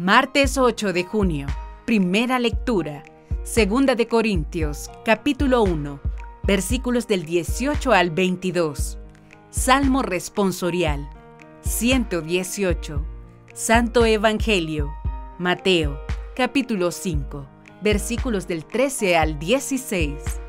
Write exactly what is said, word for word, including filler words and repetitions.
Martes ocho de junio, primera lectura, segunda de Corintios, capítulo uno, versículos del dieciocho al veintidós. Salmo responsorial, ciento dieciocho. Santo Evangelio, Mateo, capítulo cinco, versículos del trece al dieciséis.